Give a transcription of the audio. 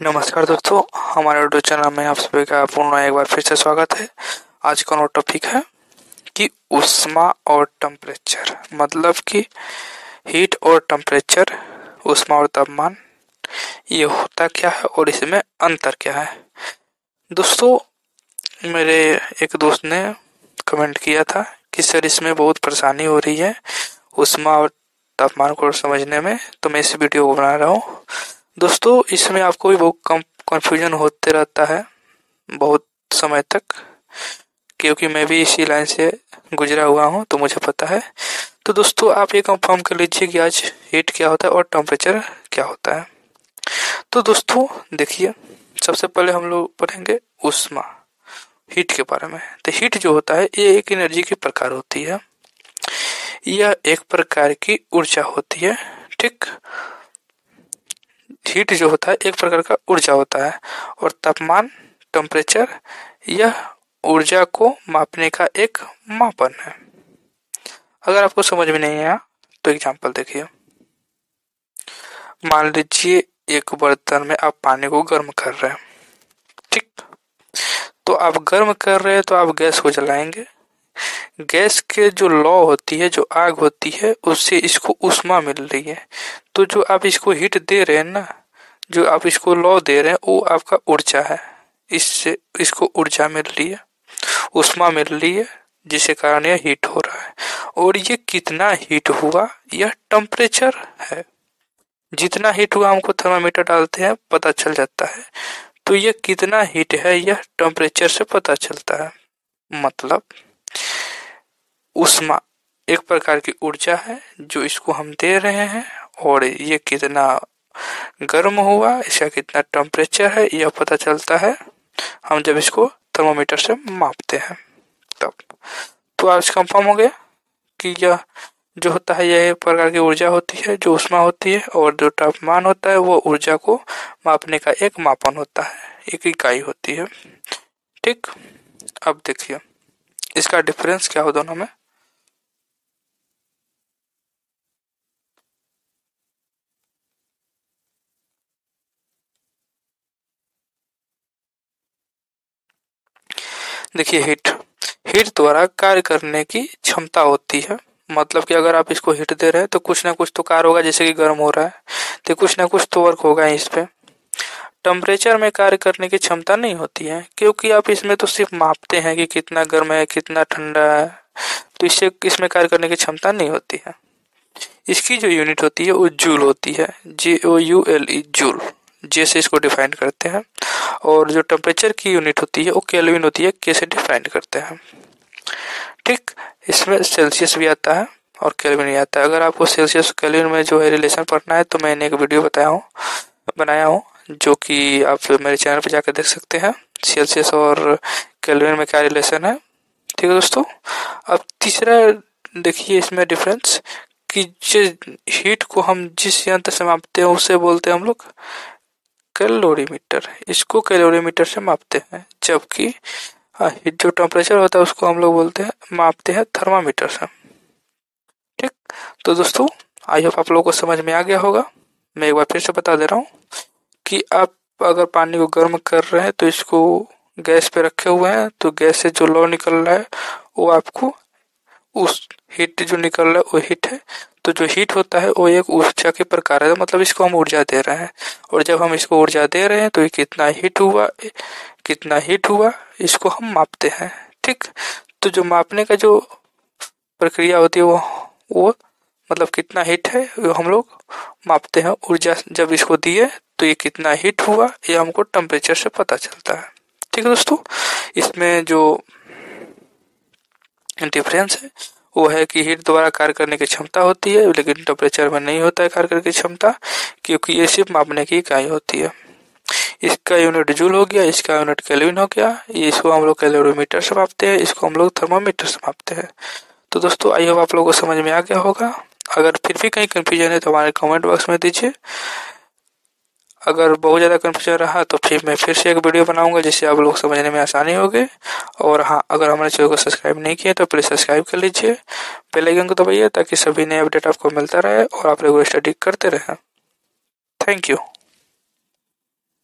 नमस्कार दोस्तों, हमारे यूट्यूब चैनल में आप सभी का पुनः एक बार फिर से स्वागत है। आज का टॉपिक है कि उष्मा और टेम्परेचर, मतलब कि हीट और टेम्परेचर, उष्मा और तापमान, ये होता क्या है और इसमें अंतर क्या है। दोस्तों, मेरे एक दोस्त ने कमेंट किया था कि सर इसमें बहुत परेशानी हो रही है उष्मा और तापमान को समझने में, तो मैं इस वीडियो को बना रहा हूँ। दोस्तों, इसमें आपको भी बहुत कम कन्फ्यूजन होते रहता है बहुत समय तक, क्योंकि मैं भी इसी लाइन से गुजरा हुआ हूँ तो मुझे पता है। तो दोस्तों, आप ये कंफर्म कर लीजिए कि आज हीट क्या होता है और टेम्परेचर क्या होता है। तो दोस्तों देखिए, सबसे पहले हम लोग पढ़ेंगे उष्मा, हीट के बारे में। तो हीट जो होता है ये एक एनर्जी के प्रकार होती है, यह एक प्रकार की ऊर्जा होती है। ठीक, हीट जो होता है एक प्रकार का ऊर्जा होता है, और तापमान, टेम्परेचर, यह ऊर्जा को मापने का एक मापन है। अगर आपको समझ में नहीं आया तो एग्जांपल देखिए। मान लीजिए एक बर्तन में आप पानी को गर्म कर रहे हैं। ठीक, तो आप गर्म कर रहे हैं तो आप गैस को जलाएंगे। गैस के जो लौ होती है, जो आग होती है, उससे इसको उष्मा मिल रही है। तो जो आप इसको हीट दे रहे हैं ना, जो आप इसको लौ दे रहे हैं, वो आपका ऊर्जा है। इससे इसको ऊर्जा मिल रही है, उष्मा मिल रही है, जिसके कारण यह हीट हो रहा है। और ये कितना हीट हुआ, यह टेम्परेचर है। जितना हीट हुआ हमको थर्मामीटर डालते हैं पता चल जाता है, तो यह कितना हीट है यह टेम्परेचर से पता चलता है। मतलब उष्मा एक प्रकार की ऊर्जा है जो इसको हम दे रहे हैं, और ये कितना गर्म हुआ, इसका कितना टेम्परेचर है, यह पता चलता है हम जब इसको थर्मोमीटर से मापते हैं तब। तो आज कंफर्म हो गया कि यह जो होता है यह एक प्रकार की ऊर्जा होती है जो उष्मा होती है, और जो तापमान होता है वो ऊर्जा को मापने का एक मापन होता है, एक इकाई होती है। ठीक, अब देखिए इसका डिफरेंस क्या हो दोनों में। देखिए, हीट द्वारा कार्य करने की क्षमता होती है। मतलब कि अगर आप इसको हीट दे रहे हैं तो कुछ ना कुछ तो कार्य होगा, जैसे कि गर्म हो रहा है तो कुछ ना कुछ तो वर्क होगा इस पे। टेम्परेचर में कार्य करने की क्षमता नहीं होती है, क्योंकि आप इसमें तो सिर्फ मापते हैं कि कितना गर्म है, कितना ठंडा है, तो इससे इसमें कार्य करने की क्षमता नहीं होती है। इसकी जो यूनिट होती है वो जूल होती है, JOULE, जूल, जैसे इसको डिफाइन करते हैं। और जो टेम्परेचर की यूनिट होती है वो केल्विन होती है, कैसे डिफाइन करते हैं। ठीक, इसमें सेल्सियस भी आता है और केल्विन भी आता है। अगर आपको सेल्सियस केल्विन में जो है रिलेशन पढ़ना है तो मैंने एक वीडियो बनाया हूँ जो कि आप मेरे चैनल पर जाकर देख सकते हैं, सेल्सियस और केल्विन में क्या रिलेशन है। ठीक है दोस्तों, अब तीसरा देखिए इसमें डिफरेंस कि हीट को हम जिस यंत्र से मापते हैं उसे बोलते हैं हम लोग कैलोरीमीटर। इसको कैलोरीमीटर से मापते हैं, जबकि जो टेम्परेचर होता है उसको हम लोग बोलते हैं, मापते हैं थर्मामीटर से। ठीक, तो दोस्तों आई होप आप लोगों को समझ में आ गया होगा। मैं एक बार फिर से बता दे रहा हूँ कि आप अगर पानी को गर्म कर रहे हैं तो इसको गैस पे रखे हुए हैं, तो गैस से जो लौ निकल रहा है वो आपको उस हीट जो निकल रहा है वो हीट है। तो जो हीट होता है वो एक ऊर्जा के प्रकार है, मतलब इसको हम ऊर्जा दे रहे हैं। और जब हम इसको ऊर्जा दे रहे हैं तो ये कितना हीट हुआ इसको हम मापते हैं। ठीक, तो जो मापने का जो प्रक्रिया होती है वो मतलब कितना हीट है वो हम लोग मापते हैं। ऊर्जा जब इसको दिए तो ये कितना हीट हुआ ये हमको टेम्परेचर से पता चलता है। ठीक है दोस्तों, इसमें जो डिफरेंस है वो है कि हीट द्वारा कार्य करने की क्षमता होती है, लेकिन टेम्परेचर में नहीं होता है कार्य करने की क्षमता, क्योंकि ये सिर्फ मापने की इकाई होती है। इसका यूनिट जूल हो गया, इसका यूनिट केल्विन हो गया, इसको हम लोग कैलोरीमीटर से मापते हैं, इसको हम लोग थर्मामीटर से मापते हैं। तो दोस्तों आई होप आप लोगों को समझ में आ गया होगा। अगर फिर भी कहीं कन्फ्यूजन है तो हमारे कमेंट बॉक्स में दीजिए। अगर बहुत ज़्यादा कन्फ्यूजन रहा तो मैं फिर से एक वीडियो बनाऊंगा जिससे आप लोग समझने में आसानी होगी। और हाँ, अगर हमारे चैनल को सब्सक्राइब नहीं किया तो प्लीज़ सब्सक्राइब कर लीजिए, बेल आइकन को दबाइए ताकि सभी नए अपडेट आपको मिलता रहे और आप लोग स्टडी करते रहें। Thank you.